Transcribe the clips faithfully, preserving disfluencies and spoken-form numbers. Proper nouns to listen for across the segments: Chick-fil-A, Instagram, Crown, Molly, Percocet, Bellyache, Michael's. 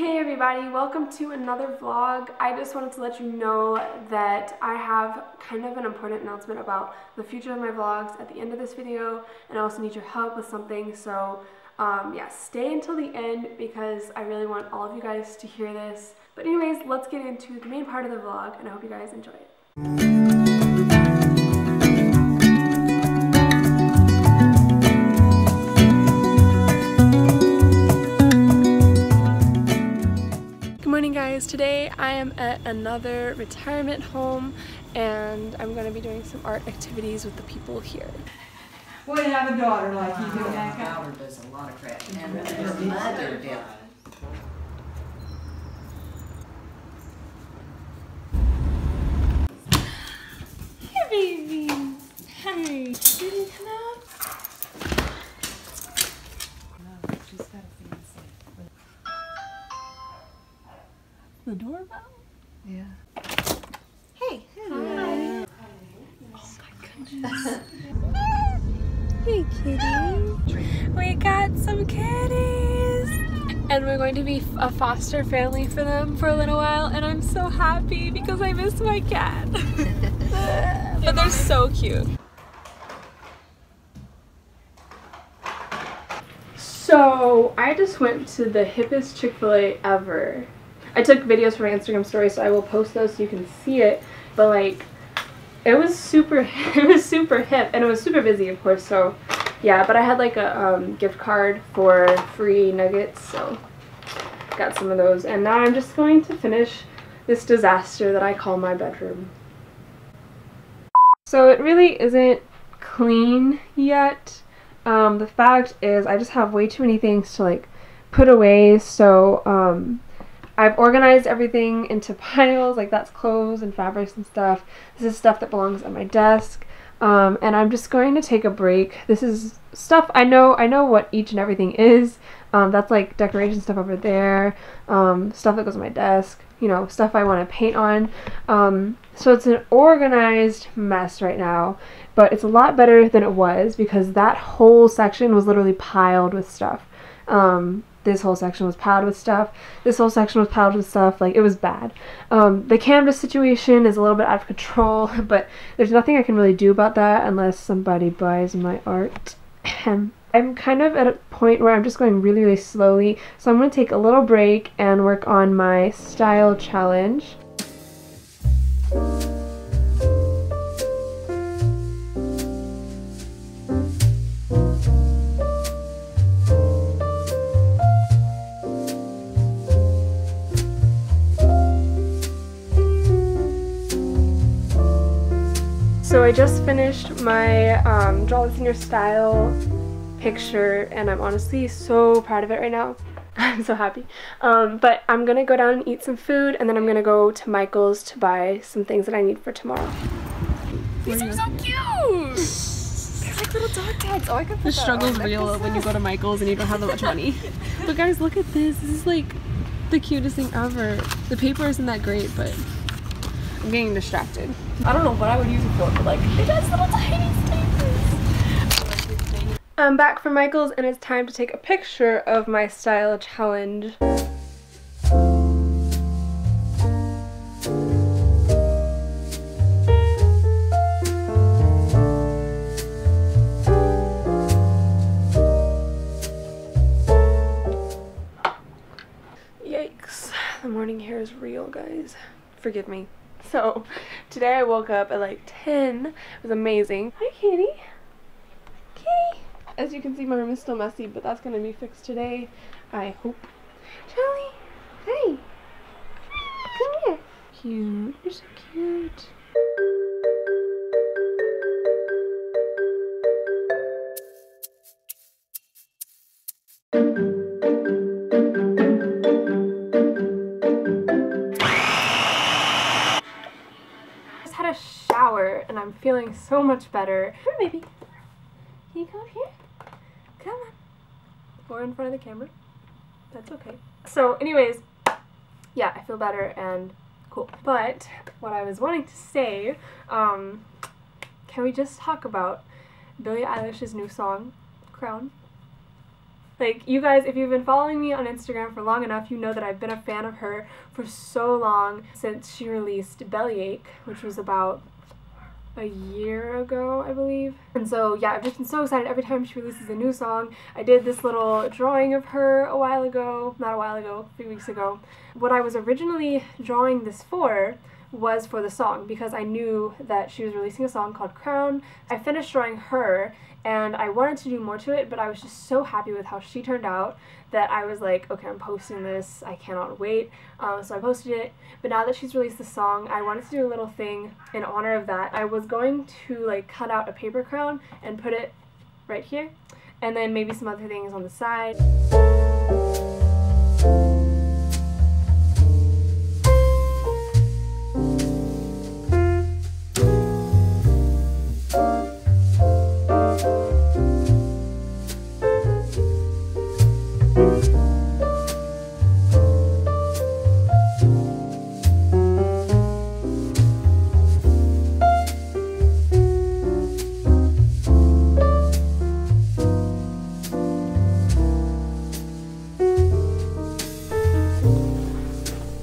Hey everybody, welcome to another vlog. I just wanted to let you know that I have kind of an important announcement about the future of my vlogs at the end of this video, and I also need your help with something, so um, yeah, stay until the end because I really want all of you guys to hear this. But anyways, let's get into the main part of the vlog, and I hope you guys enjoy it. Today I am at another retirement home and I'm going to be doing some art activities with the people here. We well, have a daughter like you do. My daughter does a lot of crap. And her mother did. Hi, baby. Hi. Did you come out? No, she's got a fancy. The doorbell? Yeah. Hey. Hello. Hi. Oh my goodness. Hey kitty. We got some kitties. And we're going to be a foster family for them for a little while, and I'm so happy because I miss my cat. But they're so cute. So I just went to the hippest Chick-fil-A ever. I took videos for my Instagram story, so I will post those so you can see it, but like it was super it was super hip and it was super busy, of course, so yeah. But I had like a um, gift card for free nuggets, so got some of those, and now I'm just going to finish this disaster that I call my bedroom. So it really isn't clean yet. Um, the fact is I just have way too many things to like put away, so um I've organized everything into piles, like that's clothes and fabrics and stuff. This is stuff that belongs on my desk, um, and I'm just going to take a break. This is stuff, I know I know what each and everything is. Um, that's like decoration stuff over there, um, stuff that goes on my desk, you know, stuff I want to paint on. Um, so it's an organized mess right now, but it's a lot better than it was because that whole section was literally piled with stuff. Um, This whole section was piled with stuff. This whole section was piled with stuff. Like, it was bad. Um, the canvas situation is a little bit out of control, but there's nothing I can really do about that unless somebody buys my art. I'm kind of at a point where I'm just going really, really slowly, so I'm going to take a little break and work on my style challenge. So I just finished my um, Draw This In Your Style picture, and I'm honestly so proud of it right now. I'm so happy. Um, but I'm going to go down and eat some food, and then I'm going to go to Michael's to buy some things that I need for tomorrow. These are so cute! They're like little dog tags. Oh, I could put the struggle's real when you go to Michael's and you don't have that much money. But guys, look at this. This is like the cutest thing ever. The paper isn't that great, but... I'm getting distracted. I don't know what I would use it for, but like, it does little tiny staples. I'm back from Michael's and it's time to take a picture of my style challenge. Yikes. The morning hair is real, guys. Forgive me. So, today I woke up at like ten. It was amazing. Hi, kitty. Kitty. As you can see, my room is still messy, but that's going to be fixed today, I hope. Charlie. Hey. Come here. Cute. You're so cute. And I'm feeling so much better. Come here, baby. Can you come up here? Come on. We're in front of the camera. That's okay. So anyways, yeah, I feel better and cool. But what I was wanting to say, um, can we just talk about Billie Eilish's new song, Crown? Like, you guys, if you've been following me on Instagram for long enough, you know that I've been a fan of her for so long, since she released Bellyache, which was about a year ago, I believe. And so, yeah, I've just been so excited every time she releases a new song. I did this little drawing of her a while ago, not a while ago, a few weeks ago. What I was originally drawing this for was for the song, because I knew that she was releasing a song called Crown. I finished drawing her, and I wanted to do more to it, but I was just so happy with how she turned out that I was like, okay, I'm posting this, I cannot wait. Um, so I posted it, but now that she's released the song, I wanted to do a little thing in honor of that. I was going to like cut out a paper crown and put it right here, and then maybe some other things on the side.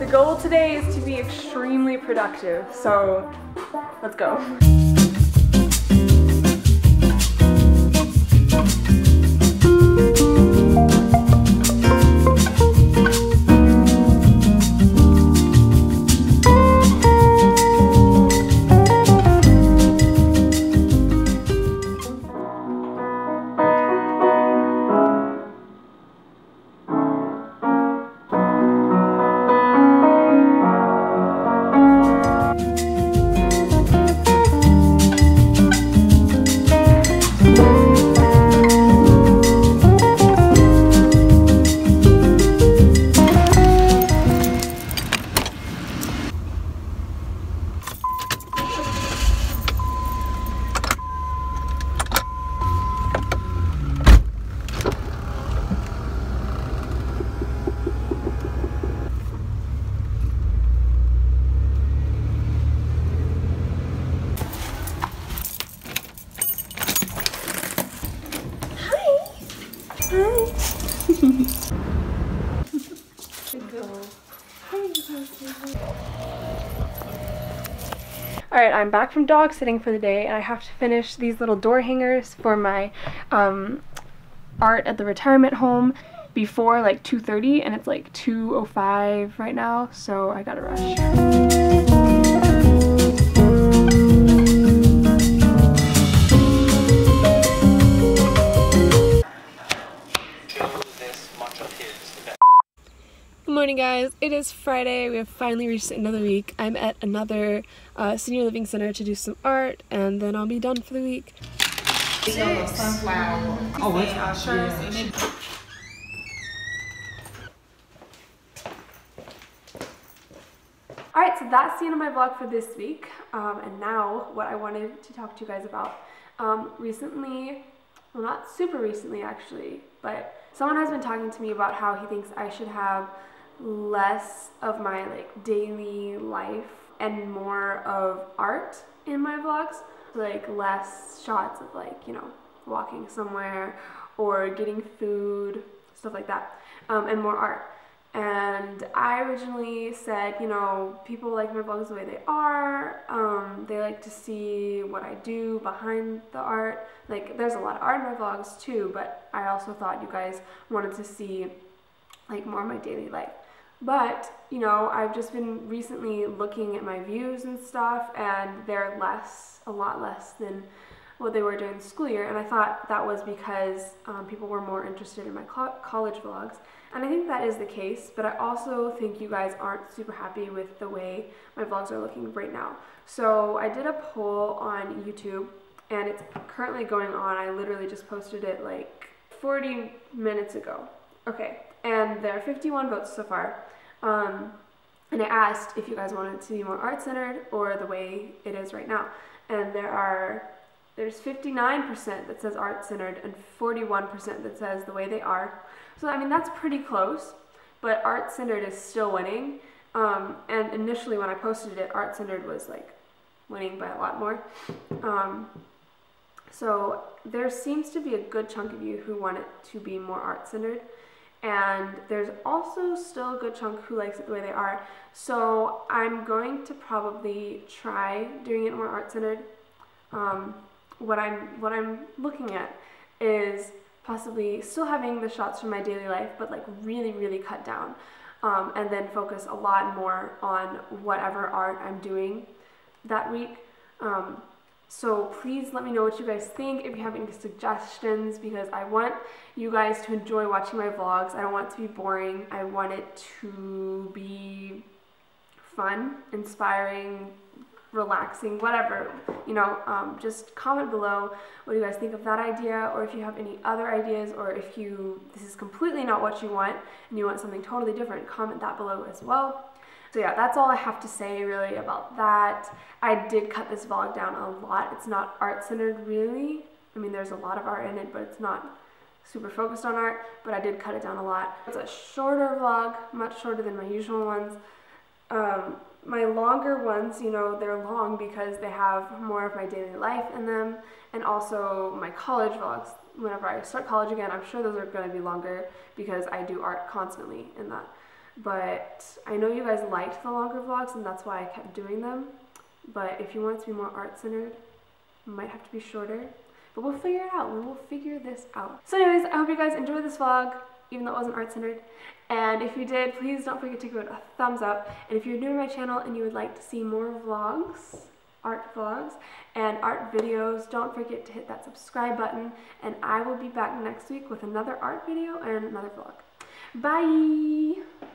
The goal today is to be extremely productive, so let's go. Alright, I'm back from dog sitting for the day, and I have to finish these little door hangers for my um, art at the retirement home before like two thirty, and it's like two oh five right now, so I gotta rush. Morning, guys. It is Friday. We have finally reached another week. I'm at another uh, senior living center to do some art, and then I'll be done for the week. Six. Sunflower. Oh, wait. Yeah. Alright, so that's the end of my vlog for this week. Um, and now, what I wanted to talk to you guys about. Um, recently, well, not super recently actually, but someone has been talking to me about how he thinks I should have less of my like daily life and more of art in my vlogs, like less shots of like, you know, walking somewhere or getting food, stuff like that, um, and more art. And I originally said, you know, people like my vlogs the way they are, um, they like to see what I do behind the art. Like, there's a lot of art in my vlogs too, but I also thought you guys wanted to see like more of my daily life. But, you know, I've just been recently looking at my views and stuff, and they're less, a lot less than what they were during the school year, and I thought that was because um, people were more interested in my co college vlogs, and I think that is the case, but I also think you guys aren't super happy with the way my vlogs are looking right now. So I did a poll on YouTube, and it's currently going on. I literally just posted it like forty minutes ago. Okay, and there are fifty-one votes so far, um, and I asked if you guys wanted it to be more art-centered or the way it is right now, and there are There's fifty-nine percent that says art-centered and forty-one percent that says the way they are. So, I mean, that's pretty close, but art-centered is still winning. Um, and initially when I posted it, art-centered was, like, winning by a lot more. Um, So there seems to be a good chunk of you who want it to be more art-centered, and there's also still a good chunk who likes it the way they are. So I'm going to probably try doing it more art-centered. Um, what I'm what I'm looking at is possibly still having the shots from my daily life, but like really, really cut down, um, and then focus a lot more on whatever art I'm doing that week. Um, So please let me know what you guys think, if you have any suggestions, because I want you guys to enjoy watching my vlogs. I don't want it to be boring. I want it to be fun, inspiring, relaxing, whatever. You know, um, just comment below what you guys think of that idea, or if you have any other ideas, or if you this is completely not what you want and you want something totally different, comment that below as well. So yeah, that's all I have to say really about that. I did cut this vlog down a lot. It's not art-centered really. I mean, there's a lot of art in it, but it's not super focused on art, but I did cut it down a lot. It's a shorter vlog, much shorter than my usual ones. Um, my longer ones, you know, they're long because they have more of my daily life in them, and also my college vlogs. Whenever I start college again, I'm sure those are going to be longer because I do art constantly in that. But I know you guys liked the longer vlogs, and that's why I kept doing them. But if you want it to be more art-centered, it might have to be shorter. But we'll figure it out. We will figure this out. So anyways, I hope you guys enjoyed this vlog, even though it wasn't art-centered. And if you did, please don't forget to give it a thumbs up. And if you're new to my channel and you would like to see more vlogs, art vlogs, and art videos, don't forget to hit that subscribe button. And I will be back next week with another art video and another vlog. Bye!